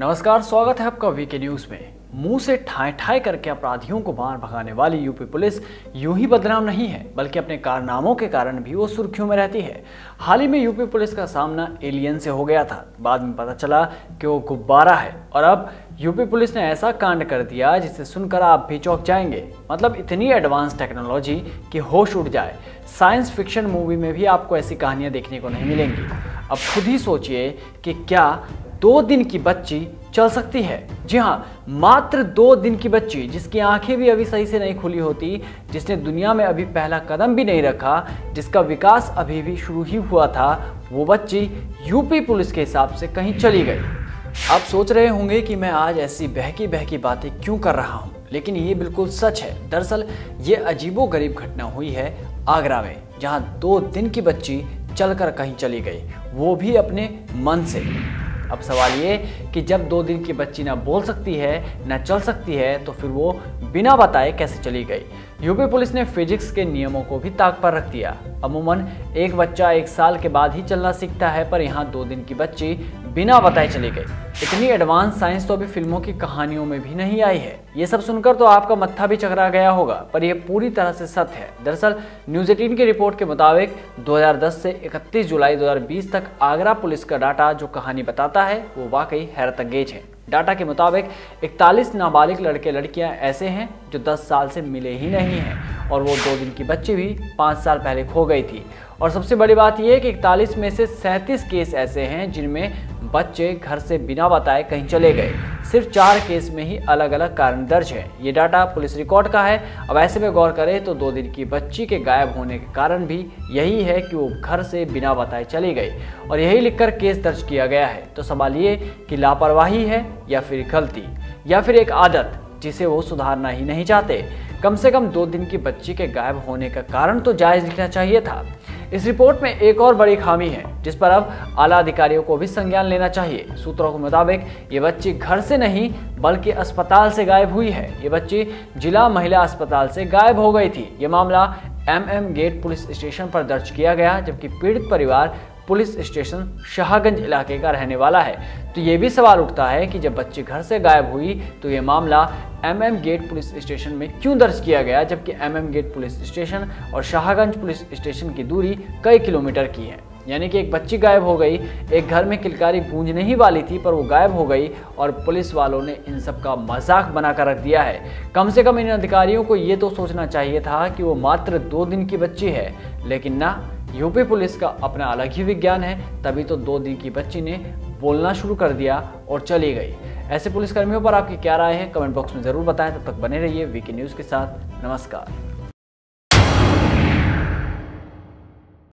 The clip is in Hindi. नमस्कार, स्वागत है आपका वीके न्यूज में। मुंह से ठाए ठाए करके अपराधियों को मार भगाने वाली यूपी पुलिस यूं ही बदनाम नहीं है, बल्कि अपने कारनामों के कारण भी वो सुर्खियों में रहती है। हाल ही में यूपी पुलिस का सामना एलियन से हो गया था, बाद में पता चला कि वो गुब्बारा है, और अब यूपी पुलिस ने ऐसा कांड कर दिया जिसे सुनकर आप भी चौंक जाएंगे। मतलब इतनी एडवांस टेक्नोलॉजी कि होश उड़ जाए। साइंस फिक्शन मूवी में भी आपको ऐसी कहानियां देखने को नहीं मिलेंगी। अब खुद ही सोचिए कि क्या 2 दिन की बच्ची चल सकती है? जी हाँ, मात्र 2 दिन की बच्ची, जिसकी आंखें भी अभी सही से नहीं खुली होती, जिसने दुनिया में अभी पहला कदम भी नहीं रखा, जिसका विकास अभी भी शुरू ही हुआ था, वो बच्ची यूपी पुलिस के हिसाब से कहीं चली गई। आप सोच रहे होंगे कि मैं आज ऐसी बहकी बहकी बातें क्यों कर रहा हूं, लेकिन ये बिल्कुल सच है। दरअसल ये अजीबोगरीब घटना हुई है आगरा में, जहां 2 दिन की बच्ची चलकर कहीं चली गई, वो भी अपने मन से। अब सवाल ये कि जब 2 दिन की बच्ची ना बोल सकती है ना चल सकती है, तो फिर वो बिना बताए कैसे चली गई? यूपी पुलिस ने फिजिक्स के नियमों को भी ताक पर रख दिया। अमूमन एक बच्चा 1 साल के बाद ही चलना सीखता है, पर यहाँ 2 दिन की बच्ची बिना बताए चली गई। इतनी एडवांस साइंस तो अभी फिल्मों की कहानियों में भी नहीं आई है। ये सब सुनकर तो आपका मत्था भी चकरा गया होगा, पर यह पूरी तरह से सत्य है। दरअसल न्यूज़ 18 की रिपोर्ट के मुताबिक 2010 से 31 जुलाई 2020 तक आगरा पुलिस का डाटा जो कहानी बताता है वो वाकई हैरतअंगेज है। डाटा के मुताबिक 41 नाबालिग लड़के लड़कियां ऐसे हैं जो 10 साल से मिले ही नहीं हैं, और वो 2 दिन की बच्ची भी 5 साल पहले खो गई थी। और सबसे बड़ी बात यह है कि 41 में से 37 केस ऐसे हैं जिनमें बच्चे घर से बिना बताए कहीं चले गए। सिर्फ 4 केस में ही अलग अलग कारण दर्ज है। ये डाटा पुलिस रिकॉर्ड का है। अब ऐसे में गौर करें तो 2 दिन की बच्ची के गायब होने के कारण भी यही है कि वो घर से बिना बताए चली गई, और यही लिखकर केस दर्ज किया गया है। तो सवाल ये कि लापरवाही है या फिर गलती, या फिर एक आदत जिसे वो सुधारना ही नहीं चाहते। कम से कम 2 दिन की बच्ची के गायब होने का कारण तो जायज लिखना चाहिए था। इस रिपोर्ट में एक और बड़ी खामी है जिस पर अब आला अधिकारियों को भी संज्ञान लेना चाहिए। सूत्रों के मुताबिक ये बच्ची घर से नहीं बल्कि अस्पताल से गायब हुई है। ये बच्ची जिला महिला अस्पताल से गायब हो गई थी। ये मामला MM गेट पुलिस स्टेशन पर दर्ज किया गया, जबकि पीड़ित परिवार पुलिस स्टेशन शाहगंज इलाके का रहने वाला है। तो ये भी सवाल उठता है कि जब बच्ची घर से गायब हुई तो ये मामला MM गेट पुलिस स्टेशन में क्यों दर्ज किया गया, जबकि MM गेट पुलिस स्टेशन और शाहगंज पुलिस स्टेशन की दूरी कई किलोमीटर की है। यानी कि एक बच्ची गायब हो गई, एक घर में किलकारी गूंजने ही वाली थी, पर वो गायब हो गई, और पुलिस वालों ने इन सब का मजाक बनाकर रख दिया है। कम से कम इन अधिकारियों को ये तो सोचना चाहिए था कि वो मात्र 2 दिन की बच्ची है, लेकिन ना, यूपी पुलिस का अपना अलग ही विज्ञान है। तभी तो 2 दिन की बच्ची ने बोलना शुरू कर दिया और चली गई। ऐसे पुलिसकर्मियों पर आपकी क्या राय है? कमेंट बॉक्स में ज़रूर बताएं। तब तक बने रहिए वीके न्यूज़ के साथ। नमस्कार।